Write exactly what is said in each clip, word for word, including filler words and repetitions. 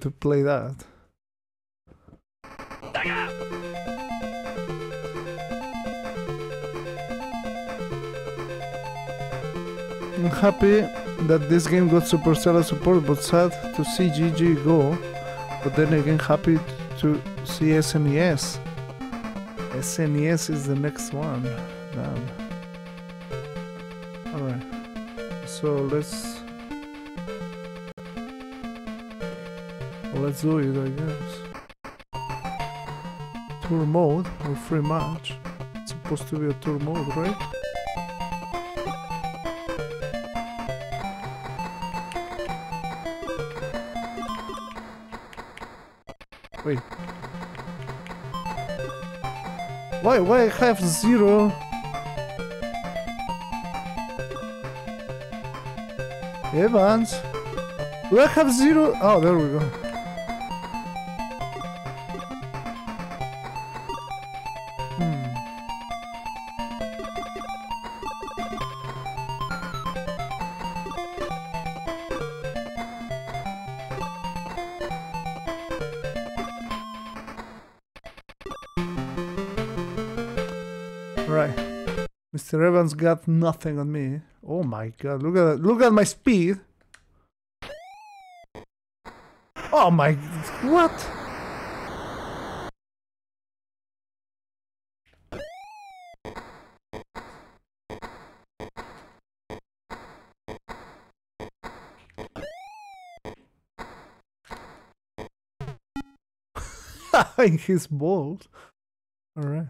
to play that. I'm happy that this game got Supercell support, but sad to see G G go. But then again, happy to see S N E S. S N E S is the next one. Damn. Alright. So let's... Let's do it, I guess. Tour mode or free match. It's supposed to be a tour mode, right? Wait. Why, why I have zero? Evans? Do I have zero? Oh, there we go. Mister Evans got nothing on me. Oh my god, look at that. Look at my speed. Oh my, what? He's bald. All right.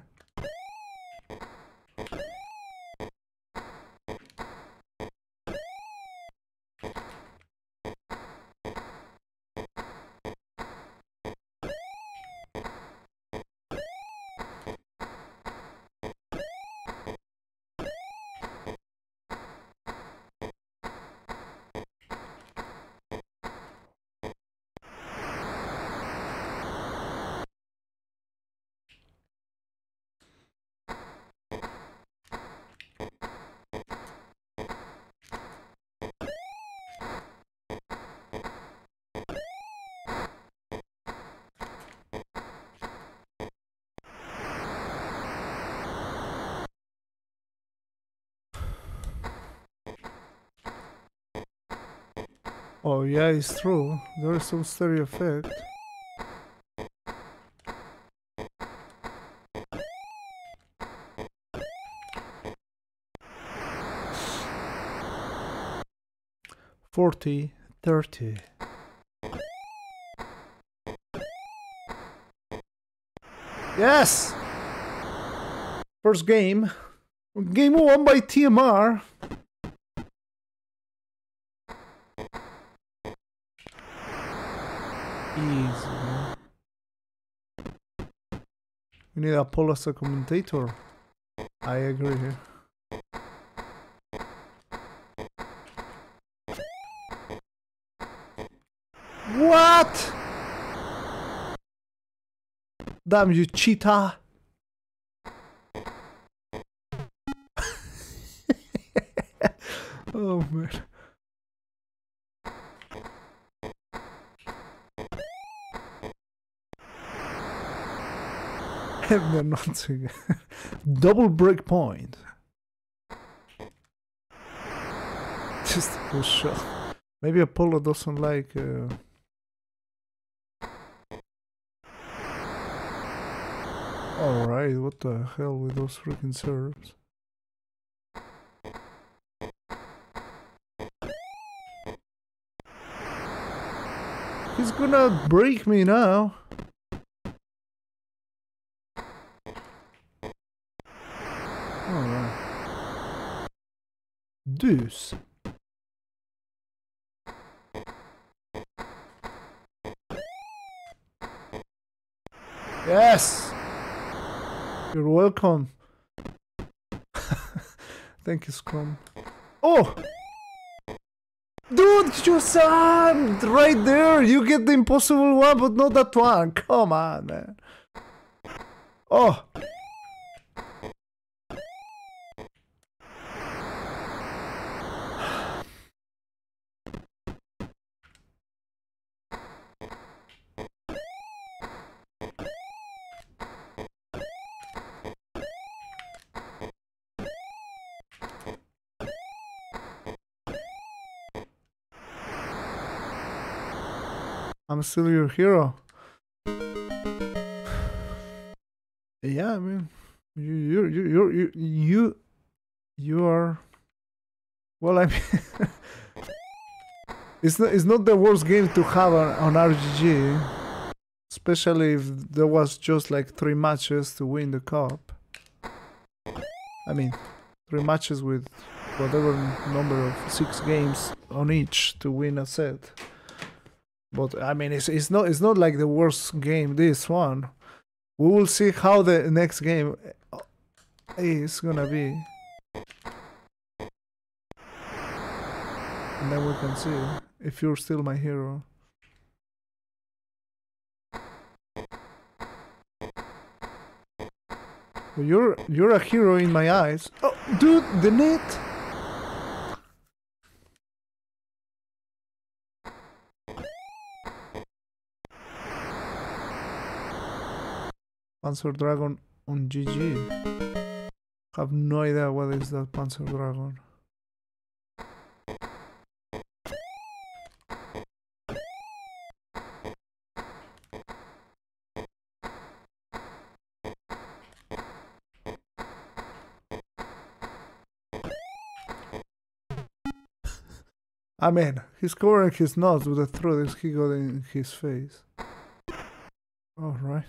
Oh yeah, it's true. There is some stereo effect. Forty, thirty. Yes! First game. Game won by T M R. We need Apollo as a commentator. I agree here. What? Damn you, cheetah! Oh man. They're not together. Double break point. Just a full shot. Maybe Apollo doesn't like. Uh... Alright, what the hell with those freaking serves? He's gonna break me now. Deuce. Yes! You're welcome. Thank you, Scrum. Oh! Dude, you saw right there! You get the impossible one, but not that one. Come on, man. Oh! I'm still your hero. Yeah, I mean, you, you, you, you, you, you are. Well, I mean, it's not, it's not the worst game to have on, on R G G, especially if there was just like three matches to win the cup. I mean, three matches with whatever number of six games on each to win a set. But I mean, it's it's not it's not like the worst game. This one. We will see how the next game is gonna be. And then we can see if you're still my hero. You're you're a hero in my eyes. Oh, dude, the net! Panzer Dragon on G G. Have no idea what is that Panzer Dragon. I mean, he's covering his nose with the throat he got in his face. Alright.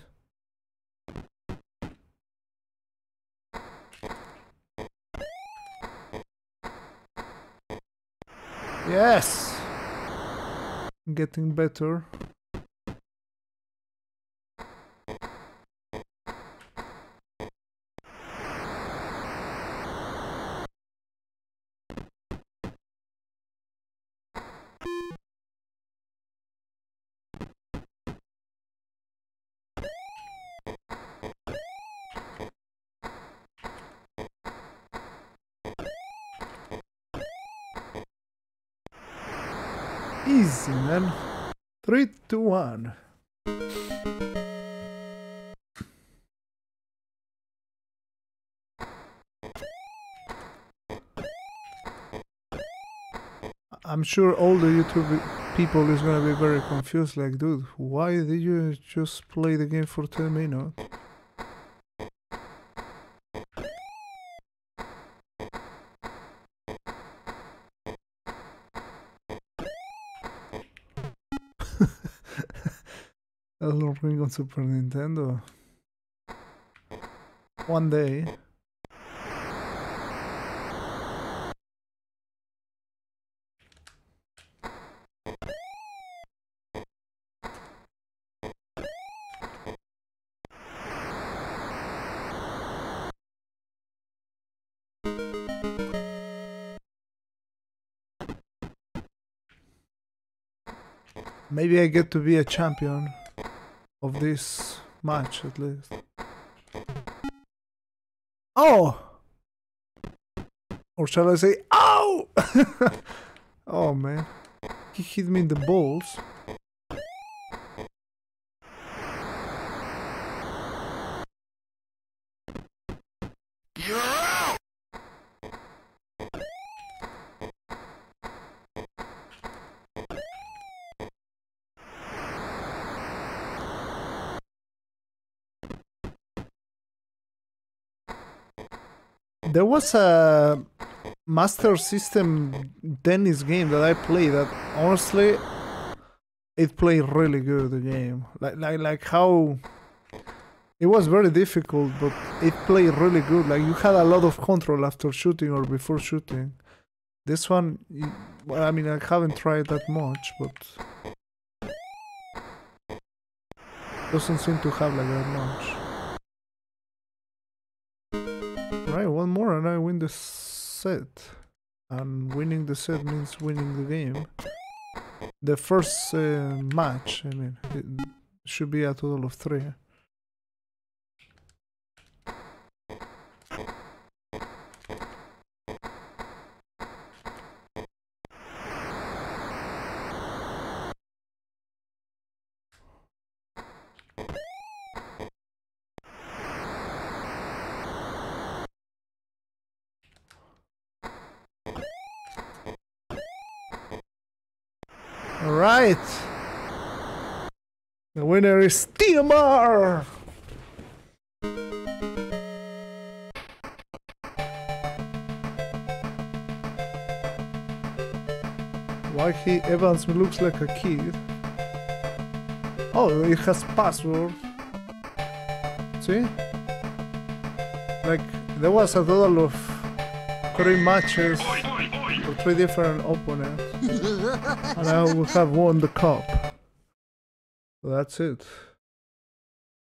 Yes! Getting better. Easy, man. three to one. I'm sure all the YouTube people is gonna be very confused, like, dude, why did you just play the game for ten minutes? Ring on Super Nintendo. One day. Maybe I get to be a champion. Of this match, at least. Oh! Or shall I say, ow! Oh, man. He hit me in the balls. There was a Master System tennis game that I played that honestly it played really good, the game. Like like like how it was very difficult, but it played really good. Like you had a lot of control after shooting or before shooting. This one, well, I mean, I haven't tried that much, but doesn't seem to have like that much. Right, one more and I win the set. And winning the set means winning the game. The first uh, match, I mean, it should be a total of three. Right. The winner is T M R! Mikey Evans looks like a kid. Oh, it has password. See? Like, there was a total of three matches for three different opponents. And I would have won the cup. That's it.